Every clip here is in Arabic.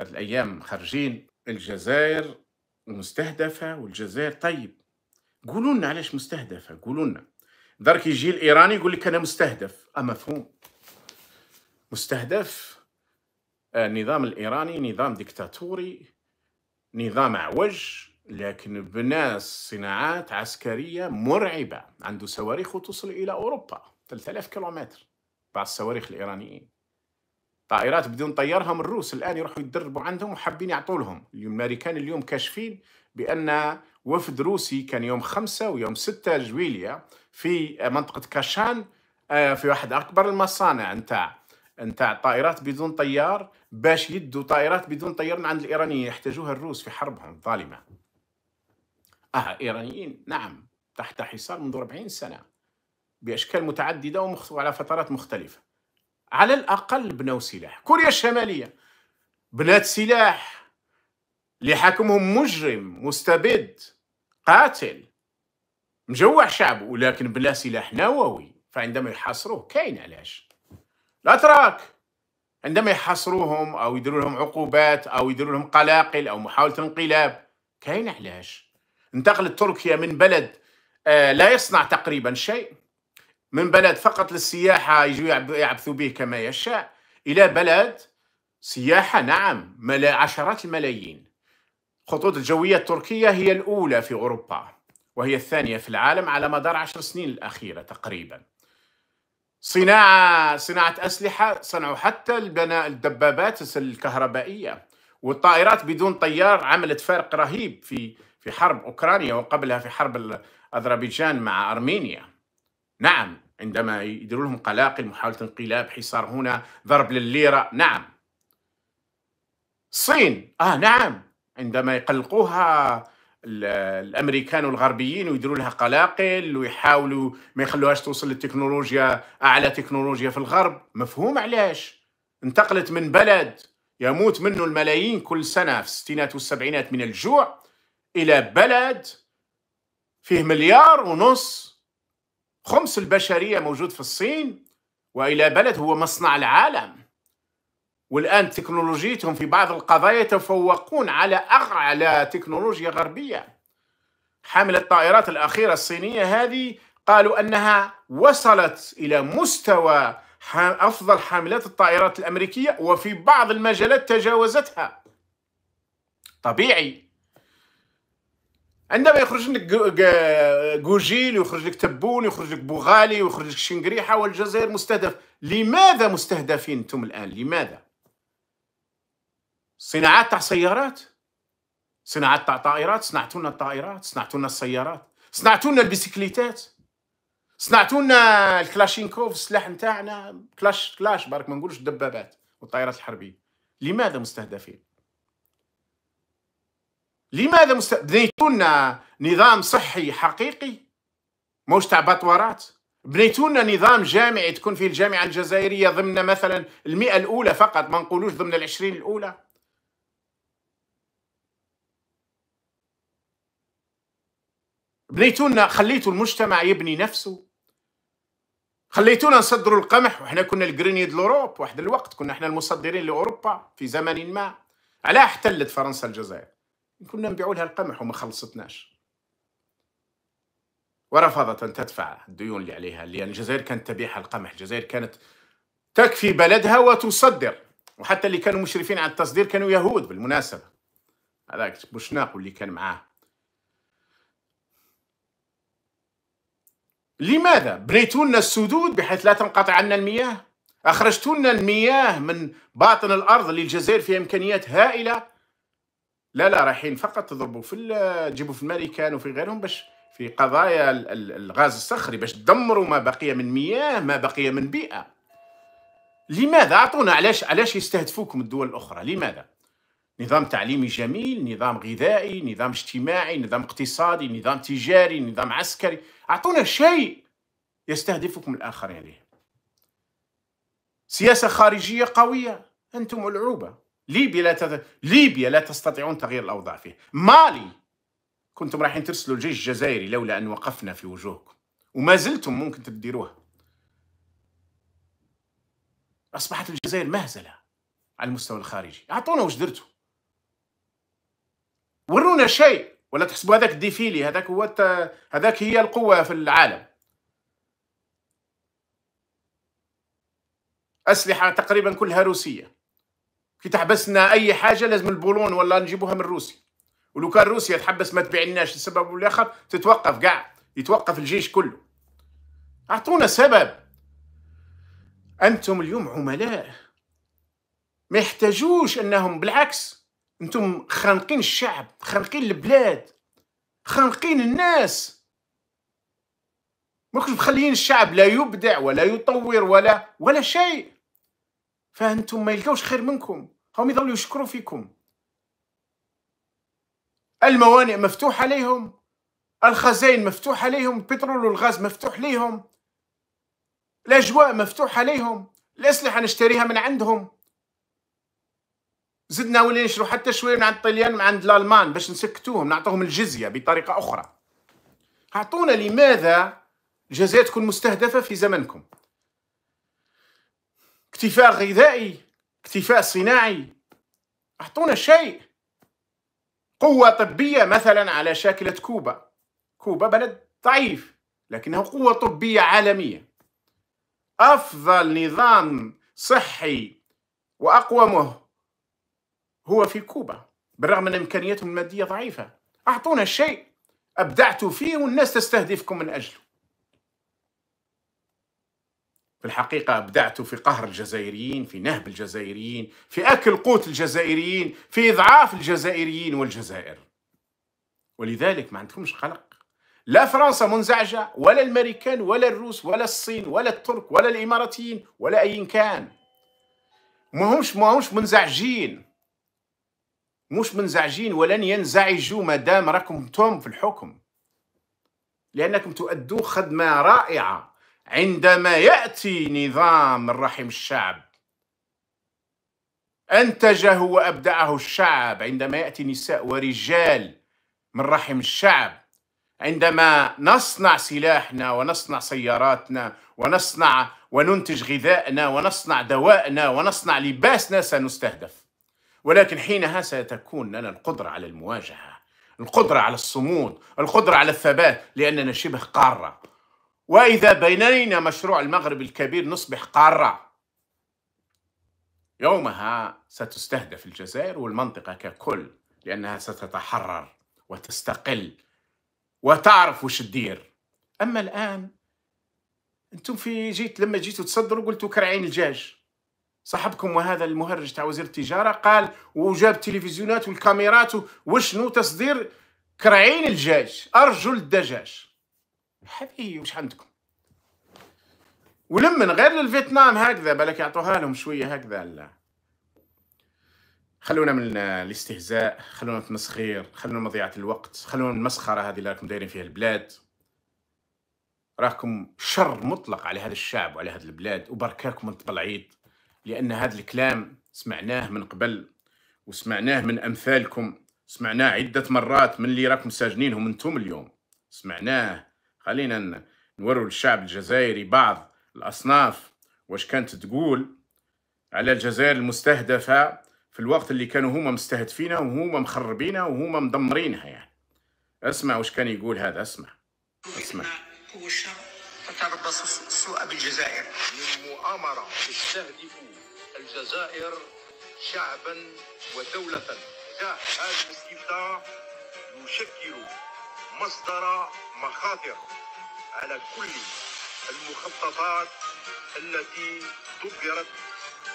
هذه الأيام خارجين الجزائر مستهدفة والجزائر طيب. قولوا لنا علاش مستهدفة، قولوا لنا. درك يجي الإيراني يقول لك أنا مستهدف، مفهوم. مستهدف النظام الإيراني نظام ديكتاتوري، نظام عوج، لكن بناء صناعات عسكرية مرعبة، عنده صواريخ وتصل إلى أوروبا 3000 كيلومتر بعض الصواريخ الإيرانيين. طائرات بدون طيارهم الروس الآن يروحوا يتدربوا عندهم وحابين يعطوا لهم. الأمريكان اليوم كاشفين بأن وفد روسي كان يوم 5 ويوم 6 جويلية في منطقة كاشان في واحد أكبر المصانع نتاع طائرات بدون طيار باش يدوا طائرات بدون طيار عند الإيرانيين، يحتاجوها الروس في حربهم الظالمة. إيرانيين نعم تحت حصار منذ 40 سنة بأشكال متعددة وعلى فترات مختلفة. على الأقل بنوا سلاح. كوريا الشمالية بنات سلاح، اللي حاكمهم مجرم مستبد قاتل مجوع شعبه، ولكن بلا سلاح نووي. فعندما يحاصروه كاين علاش. الأتراك عندما يحاصروهم أو يديروا لهم عقوبات أو يديروا لهم قلاقل أو محاولة انقلاب كاين علاش. انتقلت تركيا من بلد لا يصنع تقريبا شيء، من بلد فقط للسياحة يجوا يعبثوا به كما يشاء، إلى بلد سياحة نعم عشرات الملايين. الخطوط الجوية التركية هي الأولى في أوروبا وهي الثانية في العالم على مدار 10 سنين الأخيرة تقريبا. صناعة أسلحة، صنعوا حتى البناء الدبابات الكهربائية والطائرات بدون طيار، عملت فارق رهيب في حرب أوكرانيا وقبلها في حرب أذربيجان مع أرمينيا. نعم عندما يديروا لهم قلاقل، محاولة انقلاب، حصار هنا، ضرب للليرة. نعم الصين نعم عندما يقلقوها الأمريكان والغربيين ويديروا لها قلاقل ويحاولوا ما يخلوهاش توصل للتكنولوجيا، أعلى تكنولوجيا في الغرب، مفهوم علاش. انتقلت من بلد يموت منه الملايين كل سنة في الستينات والسبعينات من الجوع إلى بلد فيه 1.5 مليار خمس البشرية موجود في الصين، وإلى بلد هو مصنع العالم. والآن تكنولوجيتهم في بعض القضايا يتفوقون على أعلى تكنولوجيا غربية. حاملة الطائرات الأخيرة الصينية هذه قالوا أنها وصلت إلى مستوى أفضل حاملات الطائرات الأمريكية وفي بعض المجالات تجاوزتها. طبيعي عندما يخرج لك جوجيل ويخرج لك تبون ويخرج لك بوغالي ويخرج لك شنقريحه والجزائر مستهدف. لماذا مستهدفين انتم الان؟ لماذا؟ صناعات تاع سيارات، صناعات تاع طائرات، صنعتوا لنا الطائرات، صنعتوا لنا السيارات، صنعتوا لنا البيسيكليتات، صنعتوا لنا الكلاشينكوف السلاح نتاعنا، كلاش برك ما نقولش الدبابات والطائرات الحربيه. لماذا مستهدفين؟ لماذا بنيتونا نظام صحي حقيقي موش تاع بطورات؟ بنيتونا نظام جامعي تكون فيه الجامعة الجزائرية ضمن مثلا 100 الأولى فقط، ما نقولوش ضمن 20 الأولى. بنيتونا، خليتوا المجتمع يبني نفسه، خليتونا نصدروا القمح، وحنا كنا الجرينيد لوروب واحد الوقت، كنا احنا المصدرين لأوروبا في زمن ما. علاه احتلت فرنسا الجزائر؟ كنا نبيعوا لها القمح وما خلصتناش، ورفضت أن تدفع الديون اللي عليها، لأن الجزائر كانت تبيعها القمح. الجزائر كانت تكفي بلدها وتصدر، وحتى اللي كانوا مشرفين على التصدير كانوا يهود بالمناسبة، هذاك بوشناق واللي كان معاه. لماذا بنيتوا لنا السدود بحيث لا تنقطع عنا المياه؟ أخرجتوا لنا المياه من باطن الأرض اللي الجزائر فيها إمكانيات هائلة. لا رايحين فقط تضربوا تجيبوا في الامريكان وفي غيرهم باش في قضايا الغاز الصخري باش تدمروا ما بقي من مياه، ما بقي من بيئة. لماذا؟ اعطونا علاش يستهدفوكم الدول الأخرى؟ لماذا؟ نظام تعليمي جميل، نظام غذائي، نظام اجتماعي، نظام اقتصادي، نظام تجاري، نظام عسكري، اعطونا شيء يستهدفكم الآخرين به. سياسة خارجية قوية، انتم العوبة. ليبيا لا تستطيعون تغيير الأوضاع فيه. مالي كنتم رايحين ترسلوا الجيش الجزائري لولا أن وقفنا في وجوهكم، وما زلتم ممكن تديروها. أصبحت الجزائر مهزلة، على المستوى الخارجي. اعطونا واش درتوا، ورونا شيء، ولا تحسبوا هذاك الديفيلي هذاك هو هذاك هي القوة في العالم. أسلحة تقريبا كلها روسية، كي تحبسنا أي حاجة لازم البولون ولا نجيبوها من روسيا، ولو كان روسيا تحبس ما تبيعناش لسبب ولا آخر تتوقف كاع، يتوقف الجيش كله. أعطونا سبب. أنتم اليوم عملاء ما يحتاجوش أنهم، بالعكس أنتم خانقين الشعب، خانقين البلاد، خانقين الناس. ماكوش مخليين الشعب لا يبدع ولا يطور ولا شيء، فأنتم ما يلقاوش خير منكم، هم يظلوا يشكروا فيكم. الموانئ مفتوحة ليهم، الخزائن مفتوحة ليهم، البترول والغاز مفتوح ليهم، الأجواء مفتوحة ليهم، الأسلحة نشتريها من عندهم. زدنا ولا نشرو حتى شوية من عند الطليان، من عند الألمان، باش نسكتوهم، نعطوهم الجزية بطريقة أخرى. أعطونا لماذا الجزائر تكون مستهدفة في زمنكم؟ اكتفاء غذائي، اكتفاء صناعي، أعطونا شيء. قوة طبية مثلا على شاكلة كوبا. كوبا بلد ضعيف لكنه قوة طبية عالمية. أفضل نظام صحي وأقومه هو في كوبا بالرغم من إمكانياتهم المادية ضعيفة. أعطونا شيء أبدعتوا فيه والناس تستهدفكم من أجله. في الحقيقة أبدعتوا في قهر الجزائريين، في نهب الجزائريين، في أكل قوت الجزائريين، في إضعاف الجزائريين والجزائر. ولذلك ما عندكمش قلق، لا فرنسا منزعجة ولا الأمريكان ولا الروس ولا الصين ولا الترك ولا الإماراتيين ولا أي كان. ما همش منزعجين، مش منزعجين ولن ينزعجوا ما دام راكمتم في الحكم، لأنكم تؤدوا خدمة رائعة. عندما يأتي نظام من رحم الشعب أنتجه وأبدعه الشعب، عندما يأتي نساء ورجال من رحم الشعب، عندما نصنع سلاحنا ونصنع سياراتنا ونصنع وننتج غذائنا ونصنع دوائنا ونصنع لباسنا، سنستهدف. ولكن حينها ستكون لنا القدرة على المواجهة، القدرة على الصمود، القدرة على الثبات، لأننا شبه قارة. وإذا بنينا مشروع المغرب الكبير نصبح قارة. يومها ستستهدف الجزائر والمنطقة ككل، لأنها ستتحرر وتستقل وتعرف وش تدير. أما الآن أنتم لما جيتوا تصدروا قلتوا كرعين الدجاج. صاحبكم وهذا المهرج تاع وزير التجارة قال وجاب التلفزيونات والكاميرات وشنو تصدير كرعين الدجاج، أرجل الدجاج. حبيبي وش عندكم؟ ولمن غير للفيتنام هكذا بالك يعطوها لهم شويه هكذا. لا، خلونا من الاستهزاء، خلونا من التمسخير، خلونا من مضيعه الوقت، خلونا من المسخره هذه اللي راكم دايرين فيها البلاد. راكم شر مطلق على هذا الشعب وعلى هذه البلاد، وبركاكم انت بالعيد، لان هذا الكلام سمعناه من قبل وسمعناه من امثالكم، سمعناه عده مرات من اللي راكم ساجنينهم انتم اليوم، سمعناه. خلينا نوروا للشعب الجزائري بعض الأصناف واش كانت تقول على الجزائر المستهدفة في الوقت اللي كانوا هما مستهدفينها وهما مخربينها وهما مدمرينها. يعني اسمع واش كان يقول هذا، اسمع. قوشة تتربص السوء بالجزائر من مؤامرة تستهدف الجزائر شعبا ودولة. هذا الاستفتاء يشكل مصدر مخاطر على كل المخططات التي دبرت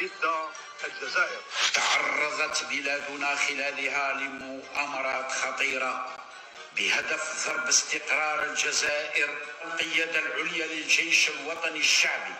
ضد الجزائر. تعرضت بلادنا خلالها لمؤامرات خطيرة بهدف ضرب استقرار الجزائر. القيادة العليا للجيش الوطني الشعبي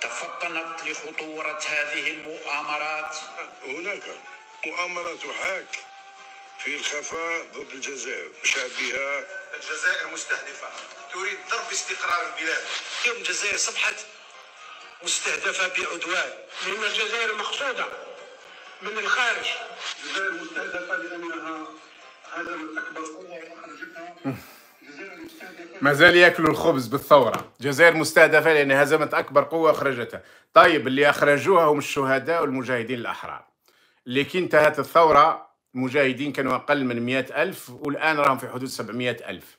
تفطنت لخطورة هذه المؤامرات. هناك مؤامرة تحاك في الخفاء ضد الجزائر شعبها. الجزائر مستهدفة، تريد ضرب استقرار البلاد. اليوم الجزائر صبحت مستهدفة بعدوان، لأن الجزائر مقصودة من الخارج. الجزائر مستهدفة لأنها هذا من أكبر قوة وخرجتها مازال ياكلوا الخبز بالثوره. الجزائر مستهدفه لان هزمت اكبر قوه اخرجتها. طيب اللي اخرجوها هم الشهداء والمجاهدين الاحرار. اللي كي انتهت الثوره المجاهدين كانوا اقل من 100,000 والان راهم في حدود 700,000.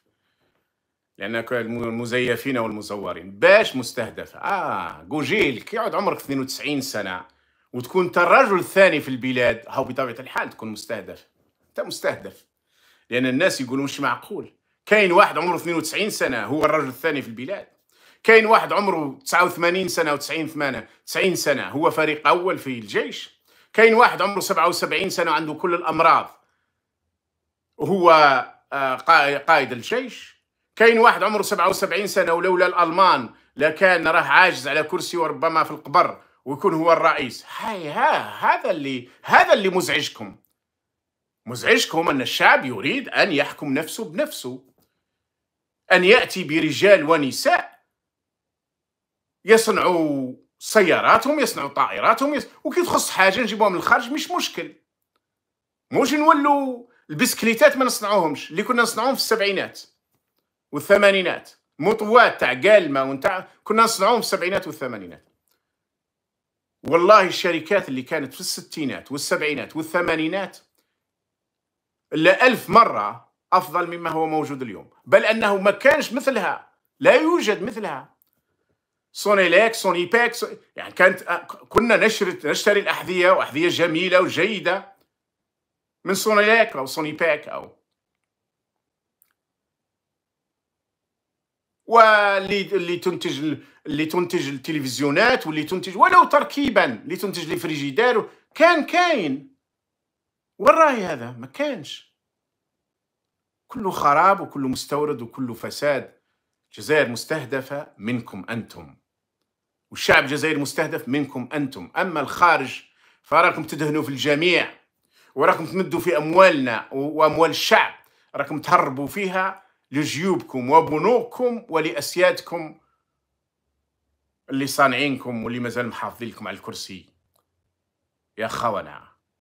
لان المزيفين والمزورين باش مستهدفه. جوجيل كي يعود عمرك 92 سنه وتكون انت الرجل الثاني في البلاد، هاو بطبيعه الحال تكون مستهدف. انت مستهدف. لان الناس يقولوا مش معقول. كاين واحد عمره 92 سنه هو الرجل الثاني في البلاد، كاين واحد عمره 89 سنه و90 سنه هو فريق اول في الجيش، كاين واحد عمره 77 سنه وعنده كل الامراض وهو قائد الجيش، كاين واحد عمره 77 سنه ولولا الالمان لكان راه عاجز على كرسي وربما في القبر ويكون هو الرئيس. هذا اللي مزعجكم. مزعجكم ان الشعب يريد ان يحكم نفسه بنفسه، أن يأتي برجال ونساء يصنعوا سياراتهم، يصنعوا طائراتهم، وكي تخص حاجة نجيبوها من الخارج مش مشكل. موش نولوا البسكليتات ما نصنعوهمش اللي كنا نصنعوهم في السبعينات والثمانينات، مطوات تاع قالمة ونتاع كنا نصنعوهم في السبعينات والثمانينات. والله الشركات اللي كانت في الستينات والسبعينات والثمانينات إلا 1000 مرة أفضل مما هو موجود اليوم، بل أنه ما كانش مثلها، لا يوجد مثلها. سونيليك، سونيباك، يعني كنا نشتري الأحذية وأحذية جميلة وجيدة من سونيليك أو سونيباك واللي تنتج التلفزيونات واللي تنتج ولو تركيبا اللي تنتج لي فريجيدار كان كاين. وين راهي هذا؟ ما كانش. كله خراب وكله مستورد وكله فساد. الجزائر مستهدفة منكم أنتم، والشعب الجزائري مستهدف منكم أنتم. أما الخارج فراكم تدهنوا في الجميع وراكم تمدوا في أموالنا وأموال الشعب، راكم تهربوا فيها لجيوبكم وبنوكم ولأسيادكم اللي صانعينكم واللي مازال محافظين لكم على الكرسي. يا خونة